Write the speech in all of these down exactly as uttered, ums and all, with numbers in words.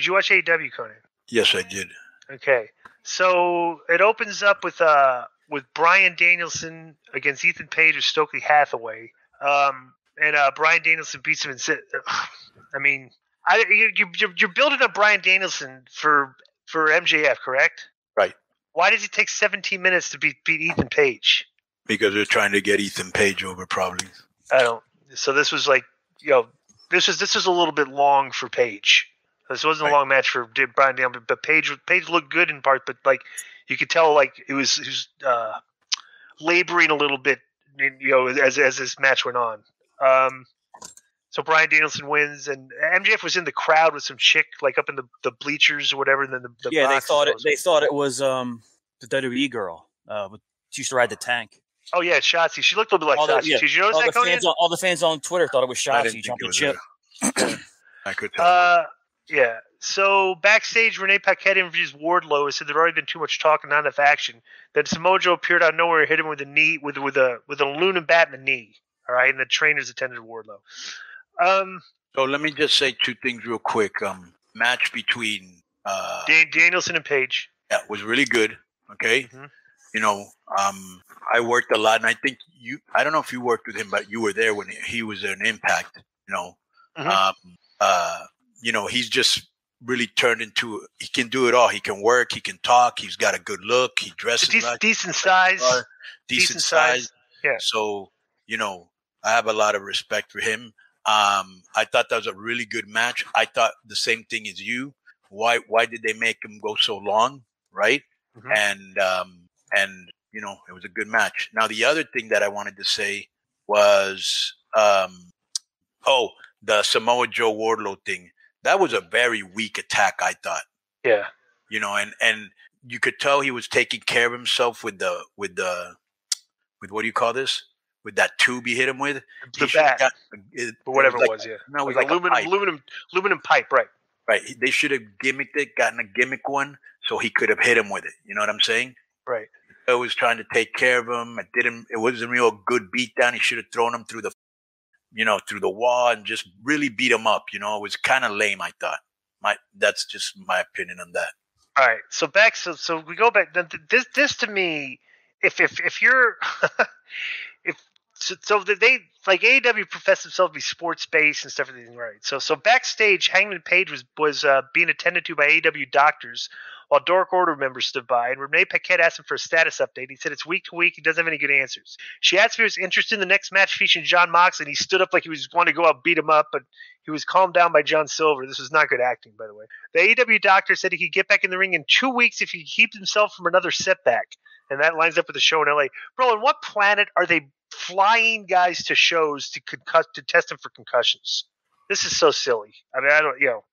Did you watch A E W, Conan? Yes, I did. Okay. So it opens up with uh with Bryan Danielson against Ethan Page or Stokely Hathaway. Um and uh Bryan Danielson beats him and said, I mean, I you you you're building up Bryan Danielson for for M J F, correct? Right. Why does it take seventeen minutes to beat beat Ethan Page? Because they're trying to get Ethan Page over, probably. I don't. So this was like, you know, this was this was a little bit long for Page. This wasn't right. a long match for Bryan Danielson, but Page Page looked good in part, but like you could tell, like it was, it was uh, laboring a little bit, you know, as as this match went on. Um, so Bryan Danielson wins, and M J F was in the crowd with some chick, like up in the, the bleachers or whatever. And then the, the yeah, they thought it. They thought it was um, the W W E girl. Uh, with, she used to ride the tank. Oh yeah, Shotzi. She looked a little bit like Shotzi. Yeah. Did you notice all that, Conan? All the fans on Twitter thought it was Shotzi jumping the chip. I could tell. Uh, yeah. So backstage, Renee Paquette interviews Wardlow and said there'd already been too much talk and not enough action. Then Samoa Joe appeared out of nowhere and hit him with a knee with with a with an aluminum bat in the knee. All right, and the trainers attended Wardlow. Um, so let me just say two things real quick. Um, match between uh, Dan- Danielson and Page. That was really good. Okay. Mm-hmm. You know, um, I worked a lot, and I think you – I don't know if you worked with him, but you were there when he was an Impact, you know. Mm-hmm. Um, uh, you know, he's just really turned into – he can do it all. He can work. He can talk. He's got a good look. He dresses de- right. Decent size. Decent, decent size. size. Yeah. So, you know, I have a lot of respect for him. Um, I thought that was a really good match. I thought the same thing as you. Why Why did they make him go so long, right? Mm-hmm. And um, – And, you know, it was a good match. Now, the other thing that I wanted to say was, um, oh, the Samoa Joe Wardlow thing. That was a very weak attack, I thought. Yeah. You know, and, and you could tell he was taking care of himself with the, with the, with what do you call this? With that tube he hit him with. The bat. Got, it, or whatever it was, like, it was, yeah. No, it was like, like aluminum, aluminum, aluminum pipe, right. Right. They should have gimmicked it, gotten a gimmick one, so he could have hit him with it. You know what I'm saying? Right. I was trying to take care of him. I didn't. It wasn't a real good beatdown. He should have thrown him through the, you know, through the wall and just really beat him up. You know, it was kind of lame. I thought. My that's just my opinion on that. All right. So back. So so we go back. This this to me, if if if you're, if so, so they like A E W profess themselves to be sports based and stuff. Everything right. So so backstage, Hangman Page was was uh, being attended to by A E W doctors, while Dark Order members stood by, and Renee Paquette asked him for a status update. He said it's week to week. He doesn't have any good answers. She asked if he was interested in the next match featuring Jon Moxley, and he stood up like he was going to go out and beat him up, but he was calmed down by John Silver. This was not good acting, by the way. The A E W doctor said he could get back in the ring in two weeks if he keeps himself from another setback, and that lines up with the show in L A. Bro, on what planet are they flying guys to shows to concuss to test him for concussions? This is so silly. I mean, I don't, you know.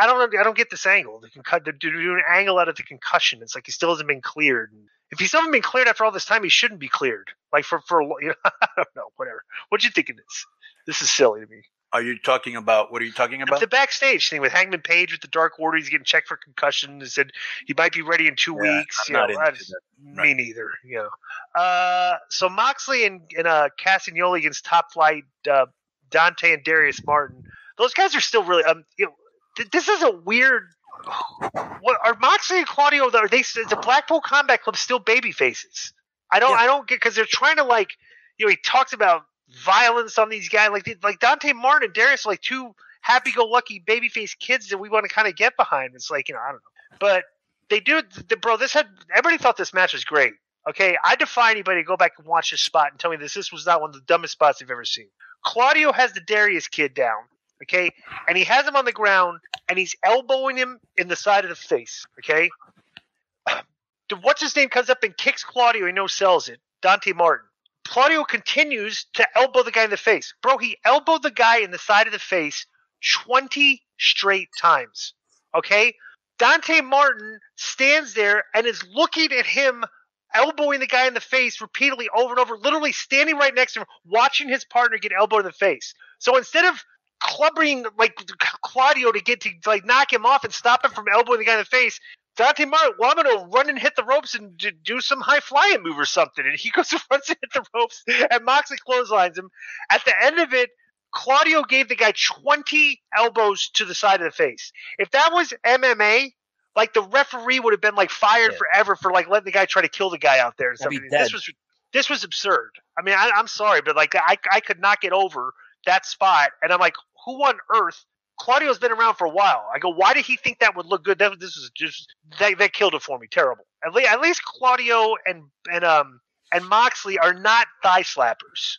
I don't I don't get this angle. They can cut. They're doing an angle out of the concussion. It's like he still hasn't been cleared. If he still hasn't been cleared after all this time, he shouldn't be cleared. Like for for you know, I don't know, whatever. What do you think of this? This is silly to me. Are you talking about what are you talking about? The backstage thing with Hangman Page with the Dark Order. He's getting checked for concussion. They said he might be ready in two yeah, weeks. I'm you not know, into that. Right. Me neither. You know. Uh, so Moxley and and uh, Castagnoli against Top Flight, uh, Dante and Darius Martin. Those guys are still really um you know. This is a weird. What are Moxley and Claudio? Are they? Is the Blackpool Combat Club still baby faces? I don't. Yeah. I don't get because they're trying to like. You know, he talks about violence on these guys, like like Dante Martin and Darius, are like two happy-go-lucky babyface kids that we want to kind of get behind. It's like you know, I don't know, but they do. The, bro, this had everybody thought this match was great. Okay, I defy anybody to go back and watch this spot and tell me this. This was not one of the dumbest spots they've ever seen. Claudio has the Darius kid down. Okay, and he has him on the ground, and he's elbowing him in the side of the face. Okay, what's his name comes up and kicks Claudio. He no sells it. Dante Martin. Claudio continues to elbow the guy in the face, bro. He elbowed the guy in the side of the face twenty straight times. Okay, Dante Martin stands there and is looking at him, elbowing the guy in the face repeatedly over and over, literally standing right next to him, watching his partner get elbowed in the face. So instead of clubbering like Claudio to get to like knock him off and stop him from elbowing the guy in the face, Dante Martin, well, I'm going to run and hit the ropes and d- do some high flying move or something. And he goes and runs and hit the ropes, and Moxley clotheslines him. At the end of it, Claudio gave the guy twenty elbows to the side of the face. If that was M M A, like the referee would have been like fired yeah. forever for like letting the guy try to kill the guy out there. And stuff. I mean, this was this was absurd. I mean, I, I'm sorry, but like I I could not get over that spot. And I'm like, who on earth? Claudio's been around for a while. I go, why did he think that would look good? That this is just that, that killed it for me. Terrible. At least, at least Claudio and and um and Moxley are not thigh slappers.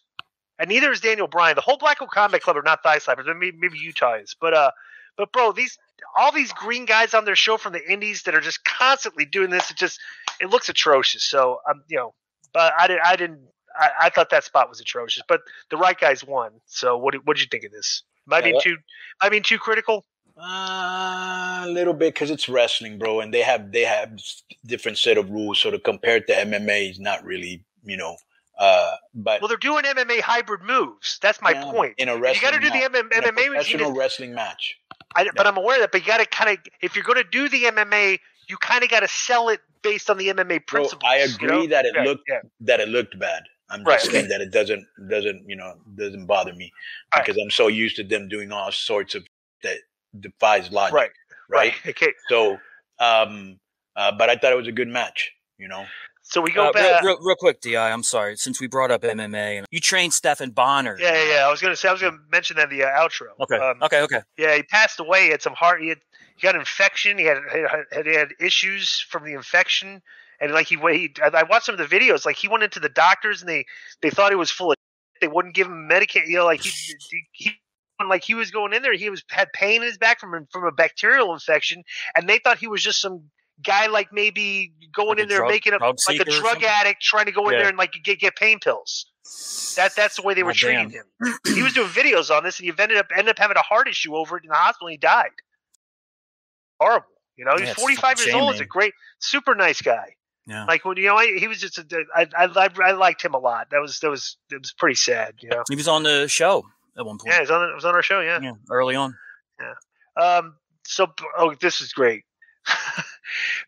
And neither is Daniel Bryan. The whole Blackpool Combat Club are not thigh slappers. Maybe, maybe Utah is. But, uh, but bro, these all these green guys on their show from the indies that are just constantly doing this, it just it looks atrocious. So, um, you know, but I, did, I didn't – I, I thought that spot was atrocious. But the right guys won. So what did you think of this? Am I yeah, being too, am I being too critical? Uh, a little bit, because it's wrestling, bro. And they have they have different set of rules. So to compare it to M M A is not really, you know – Uh, but well, they're doing M M A hybrid moves. That's my yeah, point. In a wrestling, you got to do match. the M M A in a professional just, wrestling match. I, yeah. But I'm aware of that. But you got to kind of, if you're going to do the M M A, you kind of got to sell it based on the M M A principles. Bro, I agree you know? that it yeah, looked yeah. that it looked bad. I'm right. just saying that it doesn't doesn't you know doesn't bother me all because right. I'm so used to them doing all sorts of that defies logic. Right. Right. right. Okay. So, um, uh, but I thought it was a good match. You know. So we go uh, back real, real, real quick, D I. I'm sorry, since we brought up M M A, and you trained Stephan Bonnar. Yeah, yeah, yeah. I was gonna say I was gonna mention that in the uh, outro. Okay, um, okay, okay. Yeah, he passed away. He had some heart. He had he got an infection. He had had he had issues from the infection, and like he, he I watched some of the videos. Like he went into the doctors, and they they thought he was full of. They wouldn't give him medication. You know, like he he. he When, like he was going in there, he was had pain in his back from from a bacterial infection, and they thought he was just some. Guy like maybe going like in there drug, making up like a drug addict trying to go in yeah. there and like get get pain pills. That that's the way they were oh, treating damn. him. He was doing videos on this, and he ended up ended up having a heart issue over it in the hospital. And he died. Horrible, you know. Yeah, he was forty-five years shame, old. Man. He's a great, super nice guy. Yeah. Like when you know I, he was just a, I, I I liked him a lot. That was that was it was pretty sad. You know, he was on the show at one point. Yeah, he was on it was on our show. Yeah, yeah early on. Yeah. Um. So oh, this is great.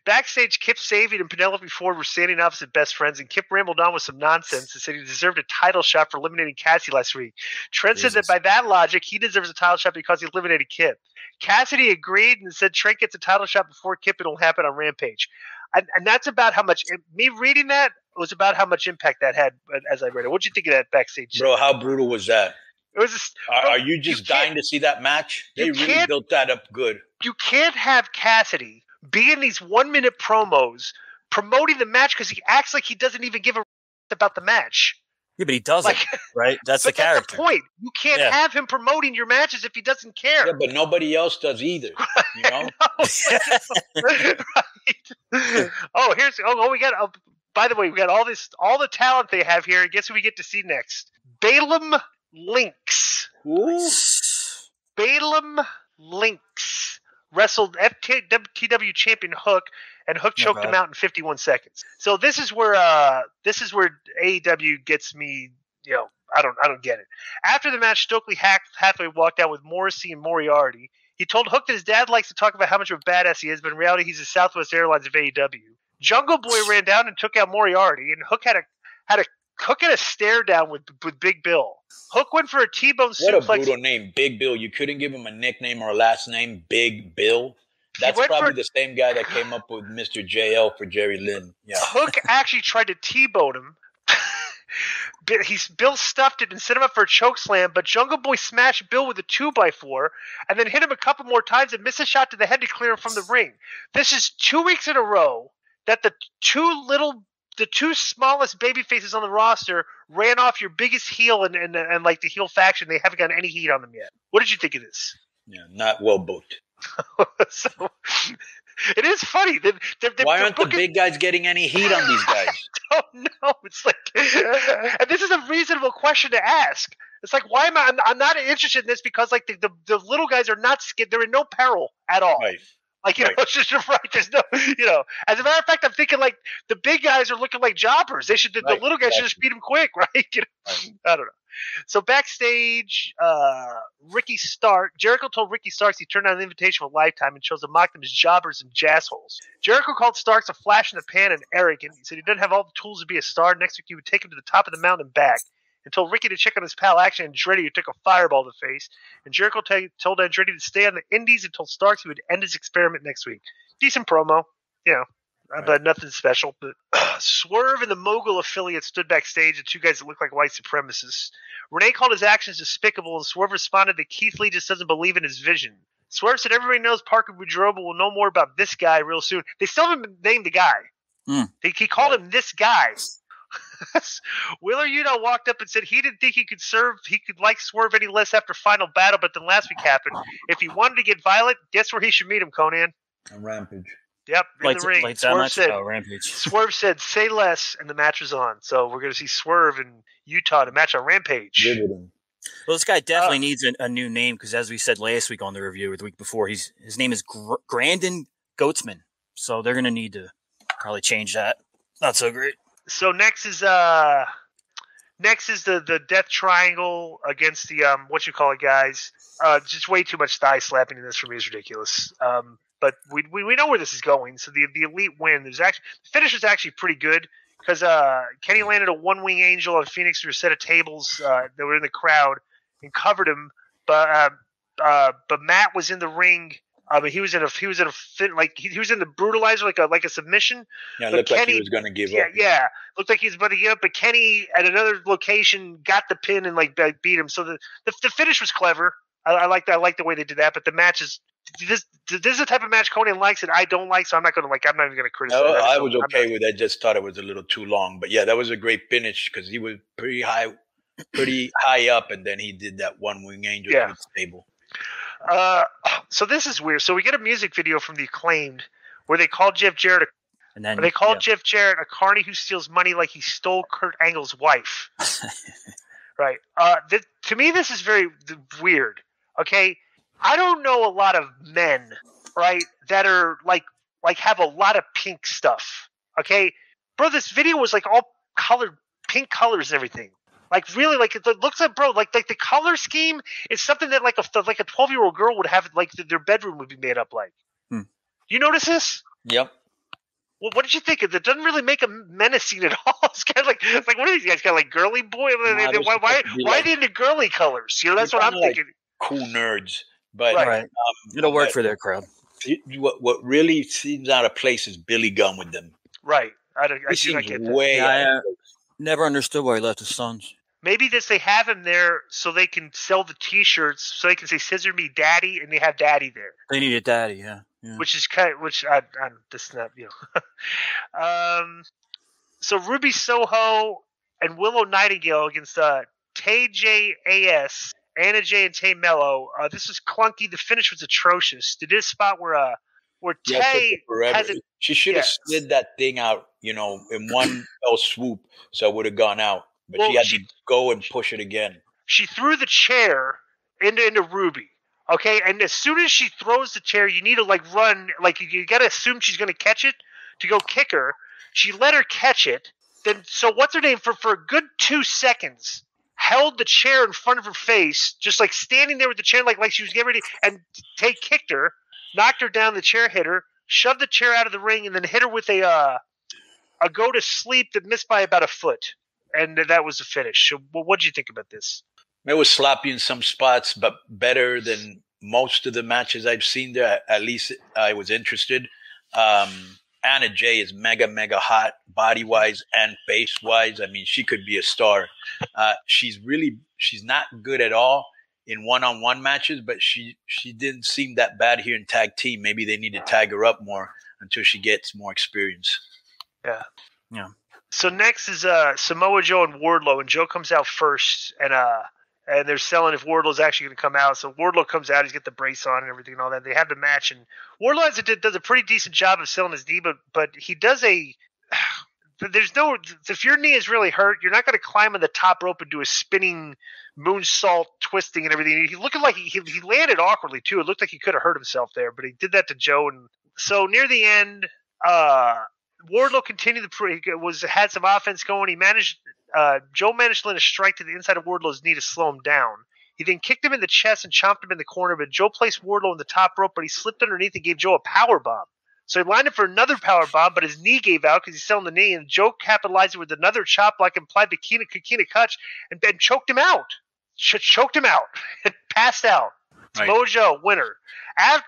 Backstage, Kip Savian and Penelope Ford were standing opposite best friends, and Kip rambled on with some nonsense and said he deserved a title shot for eliminating Cassidy last week. Trent Jesus. said that by that logic, he deserves a title shot because he eliminated Kip. Cassidy agreed and said Trent gets a title shot before Kip. It'll happen on Rampage. And, and that's about how much – me reading that was about how much impact that had as I read it. What did you think of that backstage? Bro, how brutal was that? It was a, are, bro, are you just you dying to see that match? They really built that up good. You can't have Cassidy – be in these one-minute promos promoting the match because he acts like he doesn't even give a about the match. Yeah, but he doesn't, like, right? That's the character. That's the point. You can't yeah. have him promoting your matches if he doesn't care. Yeah, but nobody else does either, you know? right. Oh, here's oh, – oh, we got oh, – by the way, we got all this – all the talent they have here. Guess who we get to see next? Balaam Lynx. Ooh. Balaam Lynx. Wrestled F T W champion Hook, and Hook choked him out in fifty-one seconds. So this is where uh, this is where A E W gets me. You know, I don't I don't get it. After the match, Stokely Hathaway walked out with Morrissey and Moriarty. He told Hook that his dad likes to talk about how much of a badass he is, but in reality, he's the Southwest Airlines of A E W. Jungle Boy ran down and took out Moriarty, and Hook had a had a Hook had a stare down with with Big Bill. Hook went for a T-bone suplex. What a brutal name, Big Bill. You couldn't give him a nickname or a last name, Big Bill. That's probably for... the same guy that came up with Mister J L for Jerry Lynn. Yeah. Hook actually tried to T-bone him. He, Bill stuffed it and set him up for a choke slam, but Jungle Boy smashed Bill with a two by four and then hit him a couple more times and missed a shot to the head to clear him from the ring. This is two weeks in a row that the two little – the two smallest baby faces on the roster ran off your biggest heel and, and and like the heel faction. They haven't gotten any heat on them yet. What did you think of this? Yeah, not well booked. So, it is funny. They're, they're, Why aren't booking... the big guys getting any heat on these guys? I don't know. It's like, and this is a reasonable question to ask. It's like, why am I? I'm, I'm not interested in this because like the, the, the little guys are not scared. They're in no peril at all. Right. Like, you right. know, it's just right. There's no, you know, as a matter of fact, I'm thinking like the big guys are looking like jobbers. They should, the, right. the little guys exactly. should just beat them quick, right? You know? right? I don't know. So backstage, uh, Ricky Stark, Jericho told Ricky Starks he turned down an invitation for a lifetime and chose to mock them as jobbers and jassholes. Jericho called Starks a flash in the pan and arrogant. He said he didn't have all the tools to be a star. Next week, he would take him to the top of the mountain and back. until Ricky to check on his pal Action Andretti, who took a fireball to the face. And Jericho t- told Andretti to stay on the indies until Starks would end his experiment next week. Decent promo, you know, right. But nothing special. But Swerve and the Mogul affiliate stood backstage, the two guys that looked like white supremacists. Renee called his actions despicable, and Swerve responded that Keith Lee just doesn't believe in his vision. Swerve said everybody knows Parker Boudreaux, but we'll know more about this guy real soon. They still haven't named the guy. Mm. They, he called him this guy. Wheeler Yuta walked up and said he didn't think he could serve, he could like Swerve any less after Final Battle, but then last week happened. If he wanted to get violent, guess where he should meet him, Conan? On Rampage. Yep, in lights, the ring. Swerve said, oh, Rampage. Swerve said, say less, and the match is on. So we're going to see Swerve and Yuta to match on Rampage. Riveting. Well, this guy definitely uh, needs a, a new name because, as we said last week on the review or the week before, he's his name is Gr- Grandin Goatsman. So they're going to need to probably change that. Not so great. So next is uh next is the, the Death Triangle against the um what you call it guys. Uh, just way too much thigh slapping in this for me is ridiculous. Um, but we, we we know where this is going. So the the Elite win. There's actually the finish is actually pretty good. Because uh, Kenny landed a one-wing angel on Phoenix through a set of tables uh, that were in the crowd and covered him, but uh, uh, but Matt was in the ring. Uh, but he was in a he was in a fit, like he, he was in the brutalizer, like a like a submission. Yeah, it looked Kenny, like he was going to give yeah, up. Yeah, yeah, looked like he was about to give up. But Kenny at another location got the pin and like beat him. So the the, the finish was clever. I, I like I like the way they did that. But the match is. This this is the type of match Conan likes and I don't like, so I'm not going to like. I'm not even going to criticize. No, I was okay with that. Just thought it was a little too long, but yeah, that was a great finish because he was pretty high, pretty high up, and then he did that one wing angel yeah. with the table. Uh, so this is weird. So we get a music video from the Acclaimed where they call Jeff Jarrett, a, and then they call yeah. Jeff Jarrett a carny who steals money like he stole Kurt Angle's wife. Right. Uh, th- to me, this is very th- weird. Okay. I don't know a lot of men, right, that are like like have a lot of pink stuff. Okay, bro, this video was like all colored pink colors and everything. Like really, like it looks like, bro, like like the color scheme is something that like a like a twelve year old girl would have, like their bedroom would be made up like. Hmm. You notice this? Yep. Well, what did you think? It doesn't really make a menace scene at all. It's kind of like, it's like what are these guys got like girly boy? Nah, they, why why, why like, didn't the girly colors? You know, that's what I'm like thinking. Cool nerds. But right. um, it'll work but for their crowd. What what really seems out of place is Billy Gunn with them. Right. I don't. I do not get that. Way yeah, I, uh, never understood why he left his sons. Maybe this they have him there so they can sell the T-shirts, so they can say "Scissor Me, Daddy," and they have Daddy there. They need a Daddy, yeah. yeah. Which is kind of, which I I that's not you know. um. So Ruby Soho and Willow Nightingale against uh, T J A S. Anna Jay and Tay Mello. Uh, this was clunky. The finish was atrocious. They did a spot where uh, where yeah, Tay has it. She should have yeah. slid that thing out, you know, in one fell swoop, so it would have gone out. But well, she had she, to go and push it again. She threw the chair into into Ruby. Okay, and as soon as she throws the chair, you need to like run. Like you, you got to assume she's going to catch it to go kick her. She let her catch it. Then so what's her name for for a good two seconds. Held the chair in front of her face, just like standing there with the chair, like like she was getting ready. And Tay kicked her, knocked her down. The chair hit her, shoved the chair out of the ring, and then hit her with a uh, a go to sleep that missed by about a foot. And that was the finish. Well, what did you think about this? It was sloppy in some spots, but better than most of the matches I've seen there. At least I was interested. Um, Anna Jay is mega, mega hot body-wise and face-wise. I mean, she could be a star. Uh, she's really – she's not good at all in one-on-one matches, but she, she didn't seem that bad here in tag team. Maybe they need to tag her up more until she gets more experience. Yeah. Yeah. So next is uh, Samoa Joe and Wardlow, and Joe comes out first, and uh, and they're selling if Wardlow's actually going to come out. So Wardlow comes out. He's got the brace on and everything and all that. They have the match, and Wardlow has a, does a pretty decent job of selling his knee, but, but he does a – there's no, if your knee is really hurt, you're not going to climb on the top rope and do a spinning moonsault twisting and everything. He looked like he, he, he landed awkwardly too. It looked like he could have hurt himself there, but he did that to Joe. And so near the end, uh, Wardlow continued the pre was, had some offense going. He managed, uh, Joe managed to land a strike to the inside of Wardlow's knee to slow him down. He then kicked him in the chest and chomped him in the corner, but Joe placed Wardlow in the top rope, but he slipped underneath and gave Joe a power bomb. So he lined up for another power bomb, but his knee gave out because he's selling the knee, and Joe capitalized it with another chop like implied bikini Kikina Kutch and, and choked him out. Ch- choked him out. Passed out. Right. Mojo, winner. After,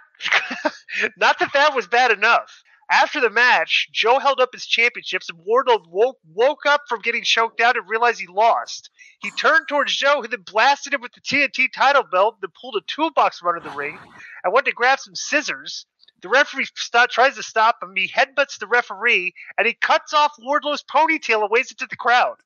not that that was bad enough. After the match, Joe held up his championships, and Wardlow woke, woke up from getting choked out and realized he lost. He turned towards Joe, who then blasted him with the T N T title belt, then pulled a toolbox from under the ring and went to grab some scissors. The referee st- tries to stop him. He headbutts the referee, and he cuts off Wardlow's ponytail and waves it to the crowd.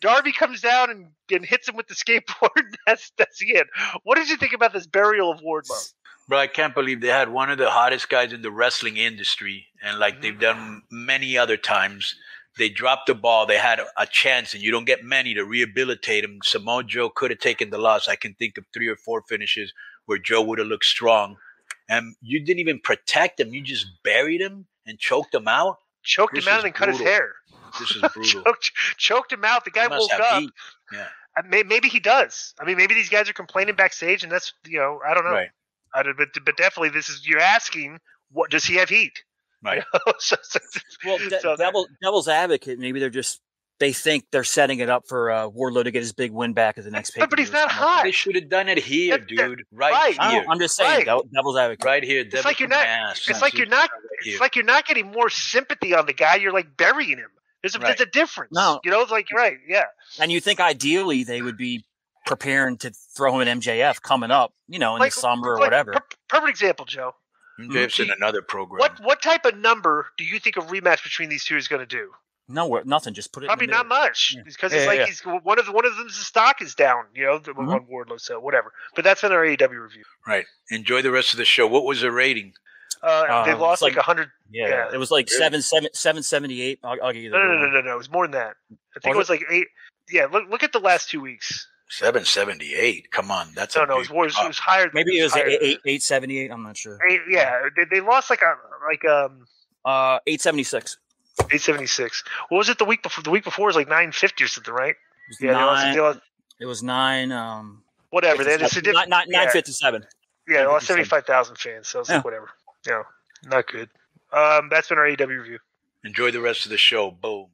Darby comes down and, and hits him with the skateboard. That's that's the end. What did you think about this burial of Wardlow? Bro, I can't believe they had one of the hottest guys in the wrestling industry, and like mm-hmm. they've done many other times, they dropped the ball. They had a, a chance, and you don't get many to rehabilitate him. Samoa Joe could have taken the loss. I can think of three or four finishes where Joe would have looked strong, and you didn't even protect him. You just buried him and choked him out. Choked this him out and brutal. Cut his hair. This is brutal. choked, choked him out. The guy woke up. Heat. Yeah, I mean, maybe he does. I mean, maybe these guys are complaining backstage, and that's you know, I don't know. Right. I don't, but, but definitely, this is you're asking. What does he have heat? Right. You know? so, so, well, de- so devil, devil's advocate. Maybe they're just they think they're setting it up for uh, Wardlow to get his big win back at the next. But, but he's not hot. They should have done it here, that, dude. That, right, right here. Know, I'm just saying, right. devil's advocate. Right here. It's like you're not. Ass. It's like you're not. Right it's like you're not getting more sympathy on the guy. You're like burying him. There's a, right. there's a difference. No. You know, it's like, right, yeah. And you think ideally they would be preparing to throw him an M J F coming up, you know, in like, the summer or like, whatever. Per- perfect example, Joe. M J F's in another program. What what type of number do you think a rematch between these two is going to do? No, nothing. Just put it probably in the not much because yeah. it's yeah, like yeah. he's one of the, one of them's stock is down, you know, mm-hmm. on Wardlow, so whatever. But that's in our A E W review. Right. Enjoy the rest of the show. What was the rating? Uh, they um, lost like a like hundred. Yeah, yeah, it was like really? seven, seven, seven seventy-eight. I'll, I'll give you that. No, no, no, no, no. It was more than that. I think was it was it? like eight. Yeah, look, look at the last two weeks. Seven seventy-eight. Come on, that's no, a no. Big, it, was, it was higher. Than Maybe it was eight, eight, eight seventy-eight. I'm not sure. Eight, yeah, they, they lost like a like um uh eight seventy-six. Eight seventy-six. What was it the week before? The week before was like nine fifty or something, right? It was yeah, nine, they lost, they lost, it was nine. Um, whatever. They had a not not nine fifty-seven. Yeah, they lost seventy-five thousand fans. So it's yeah. like whatever. No, not good. Um, that's been our A E W review. Enjoy the rest of the show. Boom.